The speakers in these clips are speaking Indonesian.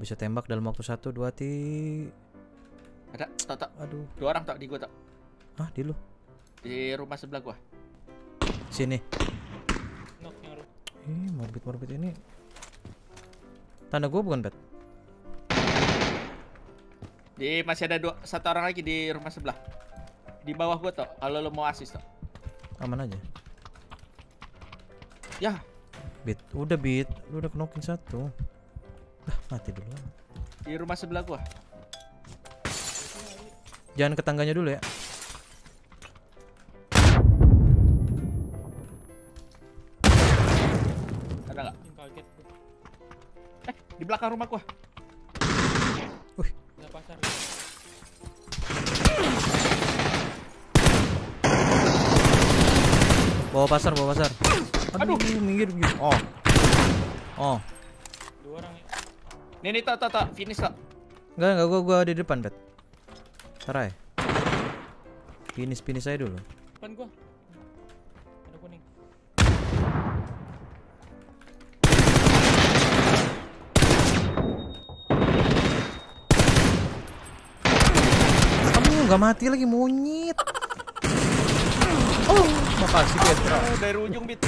Bisa tembak dalam waktu 1, 2 ti. Ada, tak. Aduh. 2 orang tak di gua tak. Hah, di lu? Di rumah sebelah gua. Sini. Ih, morbid ini. Tanda gua bukan, Pet. Di masih ada 1 orang lagi di rumah sebelah. Di bawah gua toh, kalau lo mau assist toh. Aman aja. Yah, Bit, lu udah knockin 1. Dah, mati dulu. Di rumah sebelah gua. Jangan ke tangganya dulu ya. Ada nggak? Di belakang rumah gua. Wih. Bawa pasar. Aduh, minggir gitu. Oh. 2 orang ya. Nih, tak, finish tak. Enggak, gua di depan, Bet. Tarai. Finish aja dulu. Depan gua. Ada kuning. Kamu enggak mati lagi monyet. Oh. Makasih, Bit. Oh, dari ujung, Bit.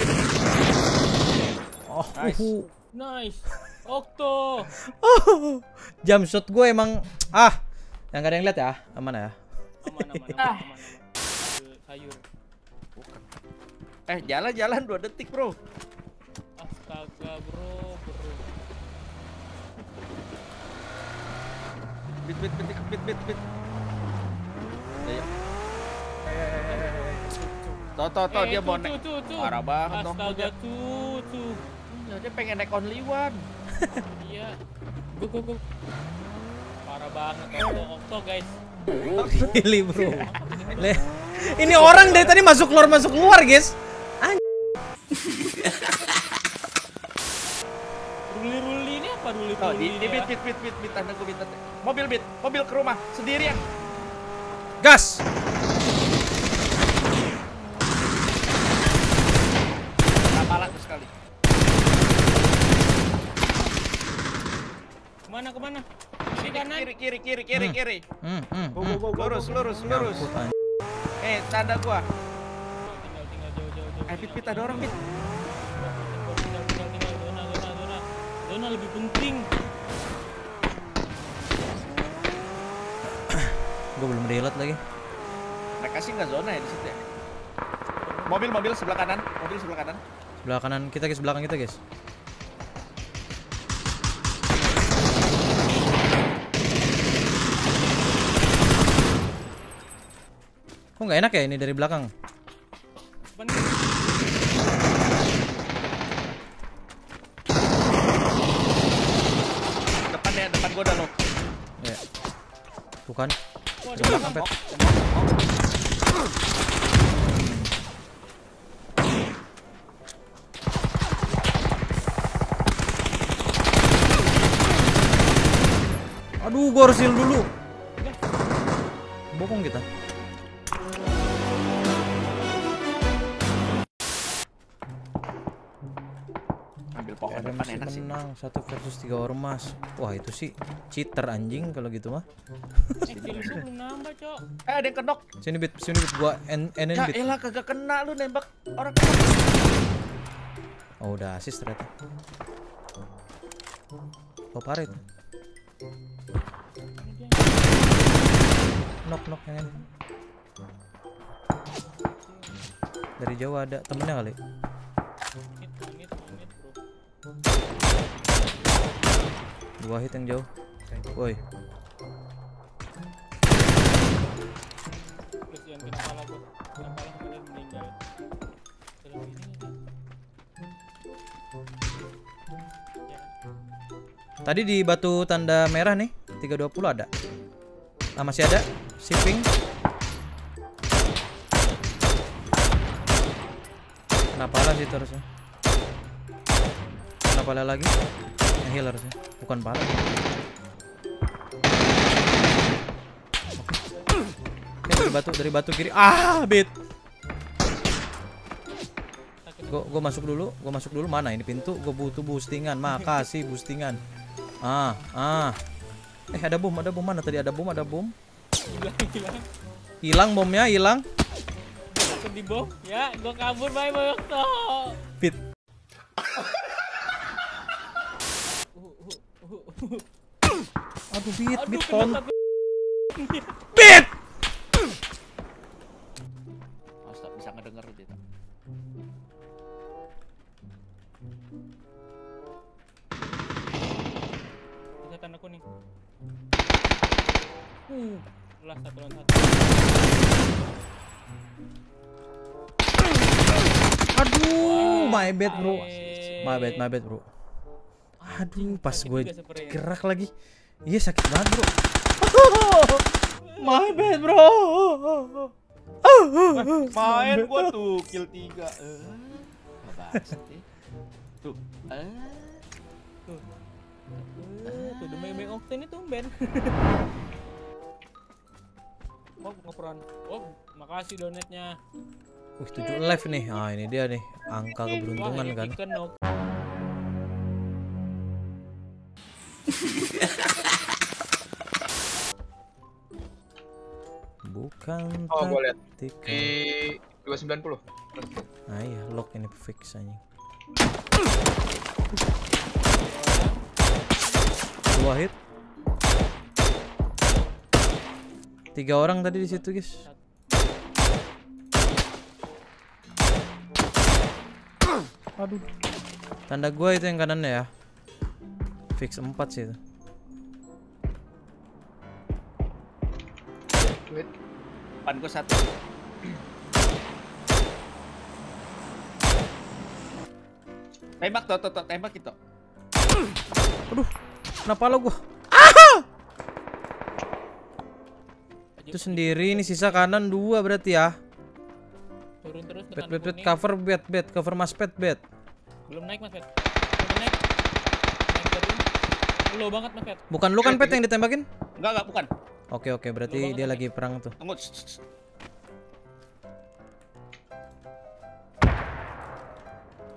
Oh, nice. Okto. Oh, jump shot gue emang yang gak ada yang lihat ya. Aman ya? Aman. Sayur. Bukan. Jalan-jalan 2 detik, Bro. Astaga, Bro. Bit. Ayo. Toto, dia bonek. Parah banget dong. Astaga, tuh. Dia pengen naik only one. Iya. Go. Parah banget Okto, guys. Gila, Bro. Ini orang dari tadi masuk keluar, guys. Ruli ini apa ruli? Ini bit anakku bit. Mobil ke rumah sendirian. Gas. Kemana? Kiri. Lurus. Tanda gua. Tinggal jauh. Pit, ada orang, Pit. Tinggal zona lebih penting. Gua belum reload lagi. Mereka sih nggak zona ya di situ ya. Mobil sebelah kanan. Sebelah kanan kita, guys. Belakang kita, guys. Kok nggak enak ya ini dari belakang? Depan gua udah lock. Iya. Tuh kan. Aduh, gua harus heal dulu. Bokong kita. Enak sih. Menang 1 versus 3 ormas. Wah, itu sih cheater anjing kalau gitu mah. Belum nambah, Cok. Ada yang kedok. Sini bit gua enen bit. Ya elah, kagak kena lu nembak orang. Oh, udah assist ternyata. Oh, parit. Knock yang ini. Dari jauh ada temennya kali. Gua hit yang jauh. Woi. Tadi di batu tanda merah nih 320 ada. Nah, masih ada shipping. Kenapa lah sih terusnya? Kenapa lah lagi? Heal harusnya. Bukan parah. Dari batu kiri. Bit. Gua masuk dulu. Mana ini pintu? Gua butuh boostingan. Makasih boostingan. Ada bom. Mana tadi ada bom, Hilang bomnya, hilang. Aku di bom. Ya, gua kabur, bye Boyokto. Pit. Aduh, Pit, Pit. Astaga, bisa ngedenger dia. Kelihatan aku nih. Lah satu lawan satu. Aduh, my bad bro. My bad bro. Aduh, pas gue gerak lagi. Iya, sakit banget bro. My bad bro. Main gua tuh kill 3. Tuh. Tuh demeng-demeng Octane itu tumben. Oh, ngeperan. Oh, makasih donatnya. Wih, 7 live nih. Ah, ini dia nih angka keberuntungan kan. Bukan. Oh, gua lihat. Di 290. Nah, iya, lock ini fix anjing. Wahid. 3 orang tadi di situ, guys. Aduh. Tanda gua itu yang kanannya ya. Fix 4 sih itu. Wait. Depan gua 1. Tembak toh, tembak itu. Aduh. Kenapa lo gua? Ah! Itu sendiri, ini sisa kanan 2 berarti ya. Turun terus. Bed cover bed, cover mas bed. Belum naik mas bed. Belum naik. Low banget mas bed. Bukan lu kan pet yang ditembakin? Enggak bukan. Oke, berarti dia lagi perang tuh. Tunggu.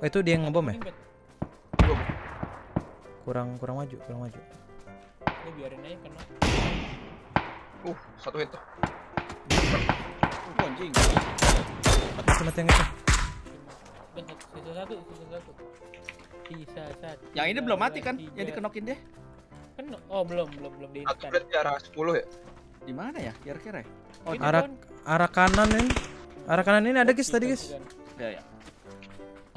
Oh, itu dia yang ngebom ya? kurang maju. Ini biarin aja kena. Satu hit tuh. Anjing. Mati yang itu. Sisa satu. Yang ini belum mati kan? Yang dikenokin deh. Kenok. Oh, belum di hit kan. Di arah 10 ya. Di mana ya? Kira-kira. Oh, arah kanan ini. Arah kanan ini ada guys tadi, guys. Ya.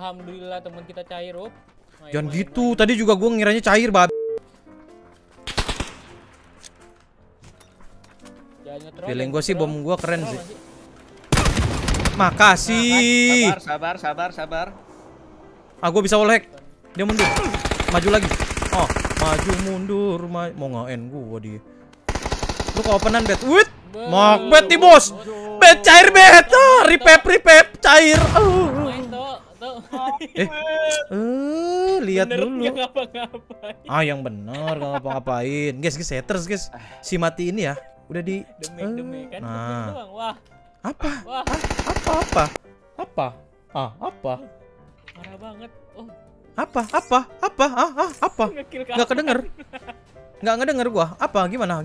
Alhamdulillah teman kita cair, Rob. Jangan gitu, tadi juga gue ngiranya cair, babi. Feeling gue sih bom gue keren sih. Makasih. Sabar. Gue bisa wall hack. Dia mundur. Maju lagi. Oh, maju mundur. Mau ngain gue dia. Lu ke openan bet. Wih, mak bet nih bos. Bet cair bet. Repep cair. Lihat dulu. Yang benar enggak ngapa-ngapain. Guys, haters guys. Si mati ini ya. Udah di demek kan. Wah. Apa? Parah banget. Oh. Apa? Enggak kedenger gua. Apa? Gimana?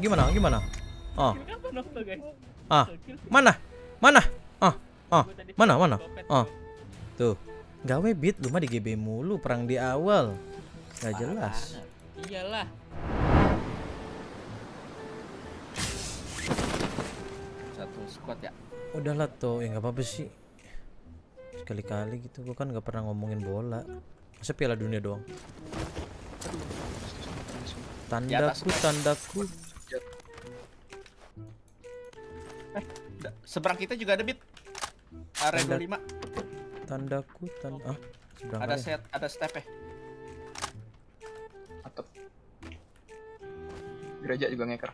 Oh. Mana? Mana? Oh. Tuh. Gawe beat lu mah di GB mulu, perang di awal. Gak jelas. Iyalah. Satu squad ya. Udahlah toh, ya enggak apa-apa sih. Sekali-kali gitu gua kan enggak pernah ngomongin bola. Masa Piala Dunia doang. Tandaku. Seberang kita juga ada beat. Area 25. Tandaku. Ada set, ada step ya. Atap. Gereja juga ngeker.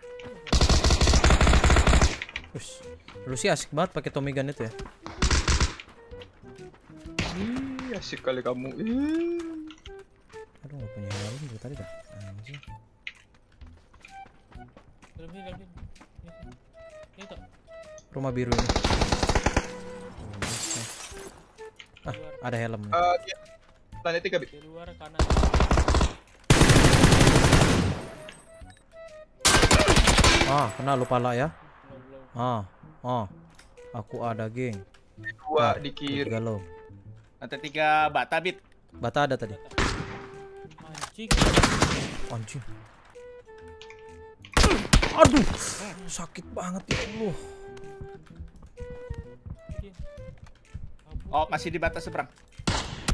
Ush. Lu sih asik banget pakai Tommy Gun itu ya. Ih, asik kali kamu. Aduh, enggak punya helm dari tadi dah. Anjing. Lebih. Ini tuh. Rumah biru ini. Ada helm. Lantai 3 bit. Di luar kanan. Kena lu pala ya. Aku ada, geng. Dua di kiri. Ada tiga bata, bit. Bata ada tadi. Anjing. Aduh, sakit banget ya Allah. Oh, masih di batas seberang.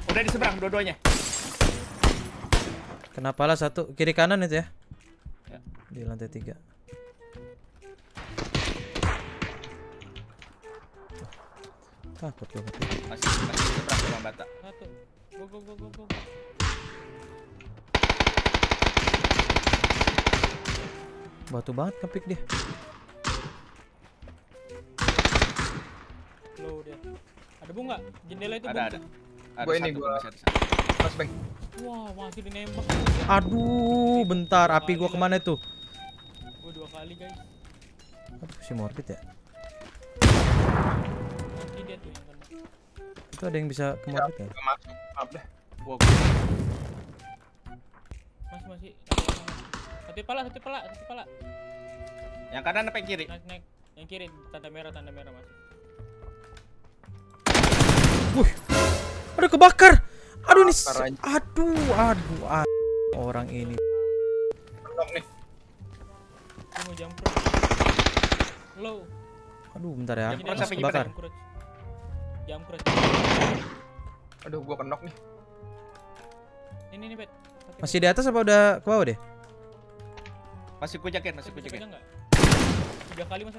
Udah di seberang dua-duanya. Kenapa lah satu kiri kanan itu ya? Ya. Di lantai 3. Takut gue. Masih seberang sama bata. Satu. Go. Batu banget kepik dia. Low dia. Ada bung nggak? Jendela itu bung. Ada. Ada gua ini gua. Mas Bang. Wah, masih dinembak. Aduh, bentar. Api gua kemana tuh? Gua 2 kali, guys. Aduh, si Morbid ya. Dia tuh yang kena. Itu ada yang bisa ke Morbid ya? Masuk. Maaf deh. Gua. Masih. Satu pala. Yang kanan apa yang kiri? Naik. Yang kiri, tanda merah, Mas. Wuh. Aduh, kebakar. Aduh nih. Aduh. Orang ini. Blok nih. Mau jumper. Low. Aduh, bentar ya. Mas kebakar. Jumper. Aduh, gua kenok nih. Ini, Bet. Masih di atas apa udah ke bawah deh? Masih ku jaket. 3 kali Mas.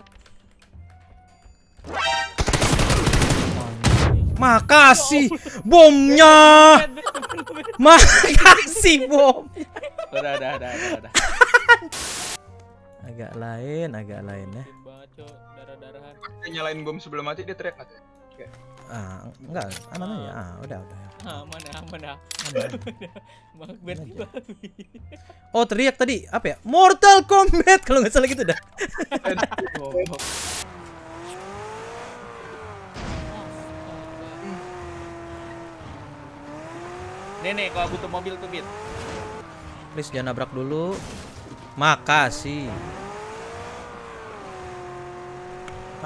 Makasih bomnya. Makasih bom. Udah. Agak lain ya. Darah-darahan. Nyalain bom sebelum mati dia teriak enggak? Enggak, aman aja. Udah. Aman. Oh, teriak tadi. Apa ya? Mortal Kombat kalau nggak salah gitu dah. Nih, kalau butuh mobil tuh, Bit. Please jangan nabrak dulu. Makasih.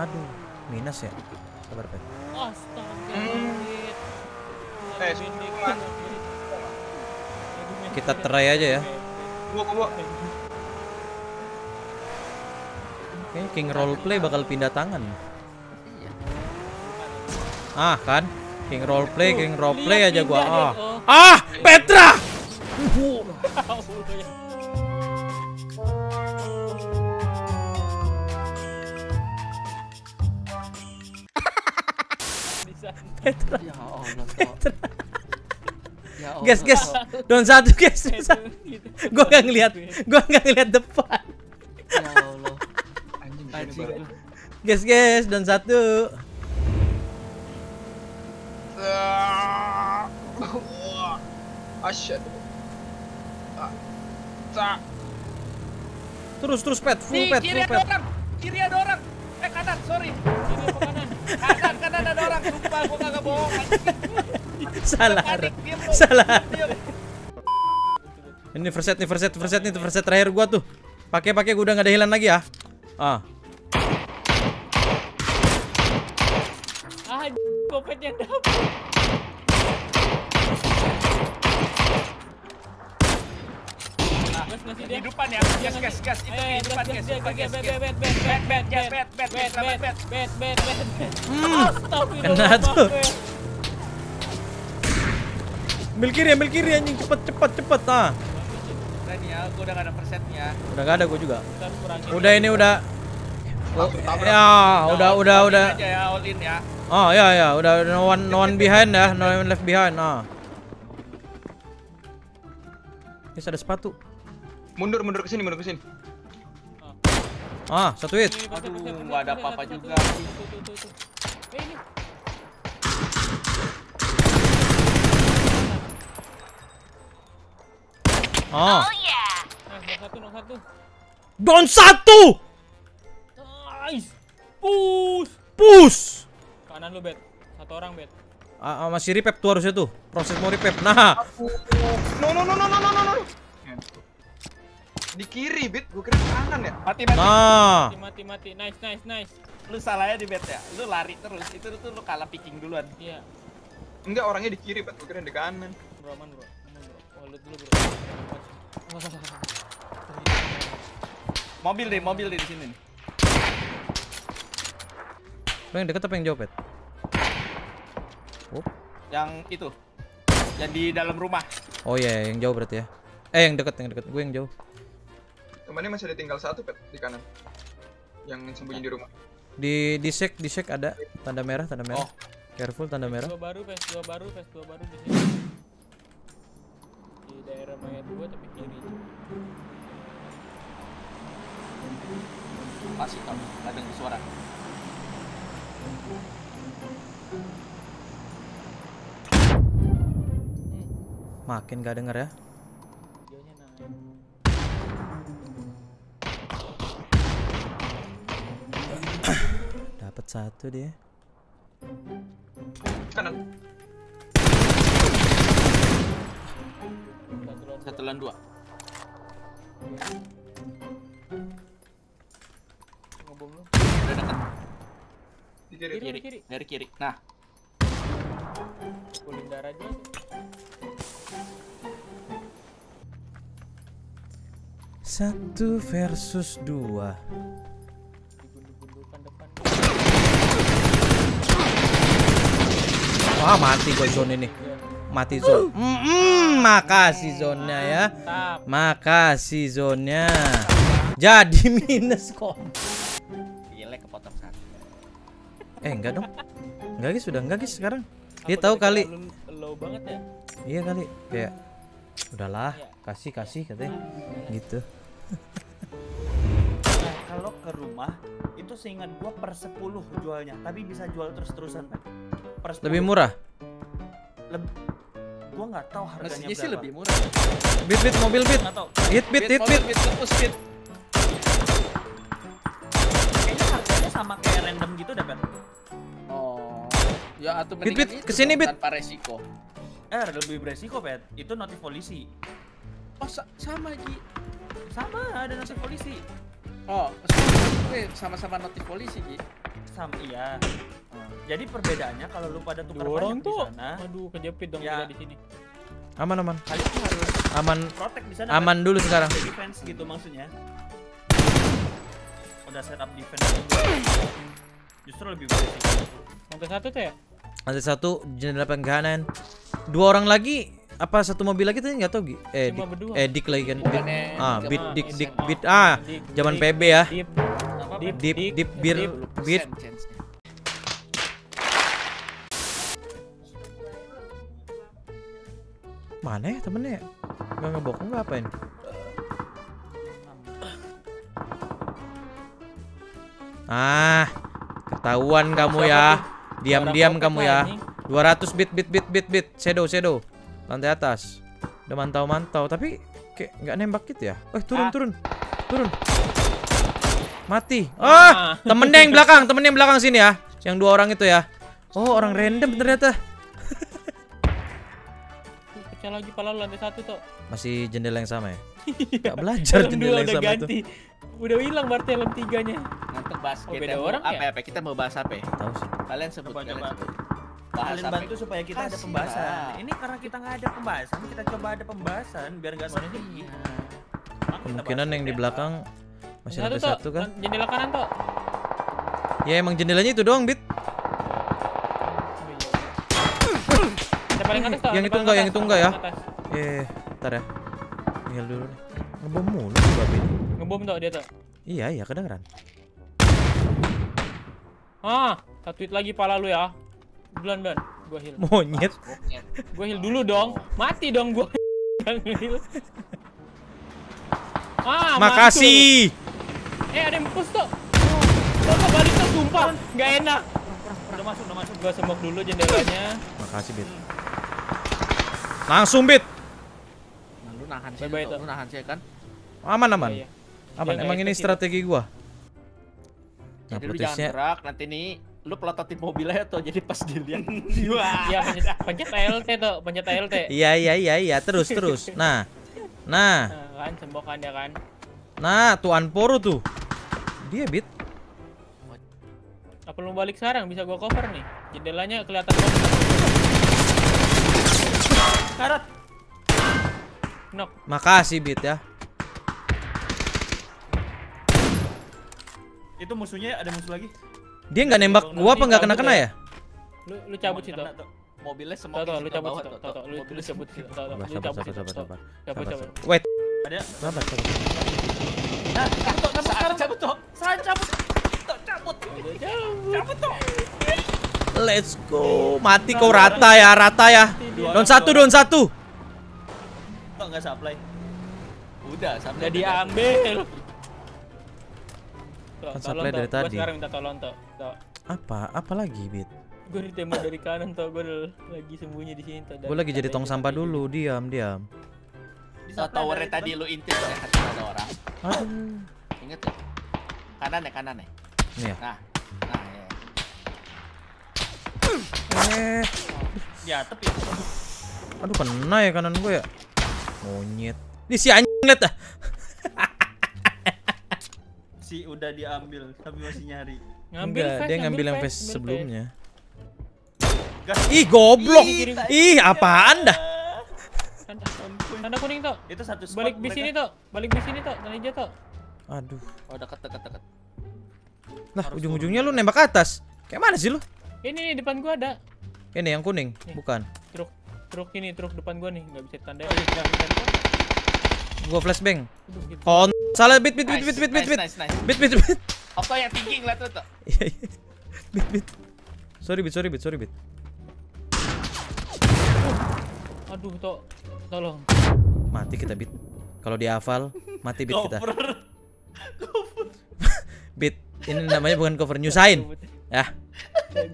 Aduh, minus ya. Sabar, Pak. Kita try aja ya. Oke, King Roleplay bakal pindah tangan. Kan? King roleplay aja gua. Petra. Petra. Guys. Don satu, guys. Gua enggak ngelihat depan. Ya Allah. Anjing. Guys, don satu. Terus pet, full pet. Kiri ada orang. Kanan, sorry. Kanan ada orang. Sumpah gua kagak bohong. Salah. Ini first set terakhir gua tuh. Pakai gua udah enggak ada hilang lagi ya. Kopetnya dapet. Kehidupan ya, gas. Itu kehidupan, gas. Bet. Kena tuh. Ambil kiri anjing, cepet. Gua udah gak ada persetnya. Udah gak ada gua juga. Udah ini udah. Udah. All in ya. Ya, udah no one behind ya, no one left behind. Ini ada sepatu. Mundur ke sini. Satu hit. Aduh, enggak ada apa-apa juga. Satu. Down satu. Nice. Push. Kanan lu, Bet. Satu orang, Bet. Masih repep tuh harusnya tuh. Proses mau repep. Nah. No. Di kiri, Bit. Gue kira kanan ya. Mati-mati. Nah. Mati-mati. Nice, nice, nice. Lu salahnya di Bit ya. Lu lari terus. Itu tuh lu kalah picking duluan. Iya. Enggak, orangnya di kiri, Bit. Gue kira di kanan. Bro, aman, bro. Aman, bro. Oh, lu dulu, bro. Mobil deh, mobil deh di sini. Lu yang deket apa yang jauh, Bit? Oh. Yang itu. Yang di dalam rumah. Oh iya, yang jauh berarti ya. Eh, yang deket, yang deket. Gue yang jauh. Temannya masih ada tinggal satu, Pet, di kanan. Yang sembunyi di rumah. Di sek ada tanda merah, tanda merah. Oh. Careful tanda merah. PS2 baru di sini. Di daerah mayat gua tapi kiri. Masih kamu, kadang suara. Makin gak denger ya. Dapat satu dia. Kanan. Satu lawan dua. Ngebom lu. Udah dekat. Di kiri. Dari kiri. Nah. Pulin darah aja. Satu versus dua. Wah, mati gue zone ini. Mati zone. Makasih zonnya ya. Makasih zonnya. Jadi minus kom. Gila, kepotong satu. Enggak dong. Enggak guys, sudah enggak guys sekarang. Dia tahu kali. Low banget ya? Iya kali. Kayak udahlah, kasih katanya. Gitu. Kalau ke rumah itu seingat gua per 10 jualnya, tapi bisa jual terus-terusan. Lebih murah? Gua nggak tahu harganya berapa. Sih lebih murah. Bit mobil bit. Hit bit. Kayaknya harganya sama kayak random gitu dapat. Oh. Ya atau mending bit kesini bit. Tanpa resiko. Lebih beresiko Pet. Itu notif polisi. Oh sama Ji. Sama ada notif polisi. Oh. Sama-sama notif polisi Ji. Sama iya. Jadi perbedaannya kalau lu pada tukar banyak di sana. Aduh, kejepit dong ya. Kita di sini. Aman. Kalian harus aman. Protek di sana. Aman dulu sekarang. Defense gitu maksudnya. Udah setup defense. Justru lebih baik. Lantai satu tuh ya? Lantai satu jendela pengganan. Dua orang lagi apa satu mobil lagi tadi enggak tahu. Dik lagi kan. Bit. Ah, zaman PB ya. Dip Bit. Mana ya temennya? Nggak ngebokong nggak apain? Ah, ketahuan kamu ya. Diam-diam kamu ya. 200 bit. Shadow. Lantai atas. Udah mantau. Tapi kayak nggak nembak gitu ya. Turun. Mati. Ah, temennya yang belakang. Temennya yang belakang sini ya. Yang dua orang itu ya. Oh, orang random ternyata. Pecah lagi pala lu lantai satu tuh. Masih jendela yang sama ya? Gak belajar jendela yang sama ganti. Tuh udah hilang berarti helm tiganya. Mantep bahas kita beda orang apa ya? Kita mau bahas apa ya? Tahu sih. Kalian sebut kalian bantu supaya kita ada pembahasan. Ini karena kita gak ada pembahasan, kita coba ada pembahasan biar gak sedih. Kemungkinan yang di belakang masih ada satu kan? Jendela kanan tuh. Ya emang jendelanya itu doang Bit. Atas, yang itu enggak ya? Ntar ya. Tinggal dulu nih. Ngebom mulu babi. Ngebom tuh dia tuh. Iya, kedengeran. Ah, tatuit lagi pala lu ya. Belan. Gua heal. Monyet. Gua heal dulu dong. Mati dong gua. Ah, makasih. Ada yang push tuh. Tolong balik tuh sumpah. Enggak enak. Udah masuk. Gua sembok dulu jendelanya. Makasih, Bit. Langsung Bit. Nah, lu nahan sih. Lu nahan sih kan. Aman. Iya. Aman. Emang ini strategi gua. Nah, jadi lu jangan gerak nanti nih lu pelototin mobilnya tuh jadi pas dilihat. Iya, pencet LT tuh, pencet LT. Iya, terus. Nah. Kan sembokan ya kan. Nah, Tuan Poru tuh. Dia beat. Apa lu balik sarang bisa gua cover nih. Jendelanya kelihatan banget. Karat. Knock. Makasih beat ya. Itu musuhnya ada musuh lagi. Dia nggak nembak gua apa nggak kena-kena ya? Lu cabut situ. Mobilnya semua lu cabut situ. Lu cabut situ. Cabut. Wait. Ada. Cabut. Nah, cabut. Let's go. Mati kau rata ya, Down 1. Kok nggak supply? Udah diambil. Kan supply dari tadi. Sekarang minta tolong toh. Apa lagi, Bit? Gue ditembak dari kanan toh, gue lagi sembunyi di sini toh. Gue lagi jadi tong sampah dulu, diam. Towernya tadi lu intip oleh hati ada orang. Ingat ya? Kanan ya. Iya. Nah ya. Ya tepi. Aduh kena ya kanan gue ya. Monyet. Di si anjing liat ah. Si udah diambil tapi masih nyari. Dia ngambil yang face sebelumnya. Ih goblok. Ih apaan dah? Tanda kuning toh. Itu satu spot. Balik bis ini toh. Tanda hijau toh. Aduh. Oh dekat. Lah ujung-ujungnya lu nembak ke atas. Kayak mana sih lu? Ini nih depan gua ada. Ini yang kuning, nih. Bukan. Truk depan gua nih, enggak bisa ditandai. Gua flashbang. Kon salah bit. Apa yang tinggi ngeliat tuh? Bit. Sorry bit. Aduh, toh. Tolong. Mati kita bit. Kalau dia hafal, mati bit kita. Bit. Ini namanya bukan cover, nyusahin. Ya.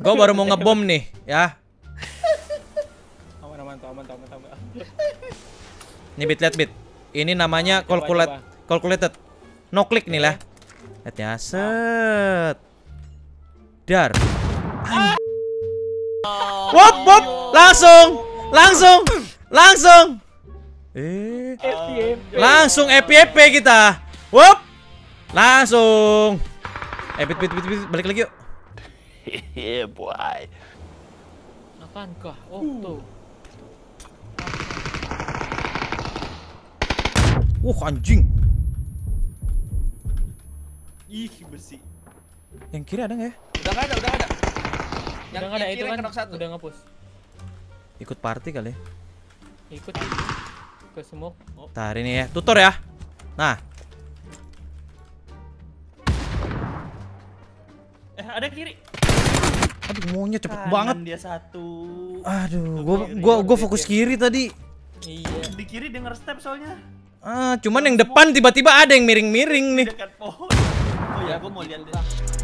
Gua baru mau ngebom nih, ya. Aman. Nih bit, lihat bit. Ini namanya calculated. No click nih lah. Lihat ya, set. Dar. Wop. Langsung. Langsung FPP kita. Wop. Langsung. Bit, balik lagi yuk. Hehe, boy. Akankah? Oh, tuh. Wah, anjing. Ih, bersih. Yang kiri ada enggak ya? Udah enggak ada. Yang kiri kan knock 1. Udah ngapus. Ikut party kali ya? Ikut. Ke smoke. Oh. Tarik nih ya, tutor ya. Nah. Ada kiri. Aduh, maunya cepet banget. Dia satu. Aduh, gua fokus kiri tadi. Iya. Di kiri denger step soalnya. Cuman yang depan tiba-tiba ada yang miring-miring nih. Dekat pohon. Oh ya, gua mau lihat deh.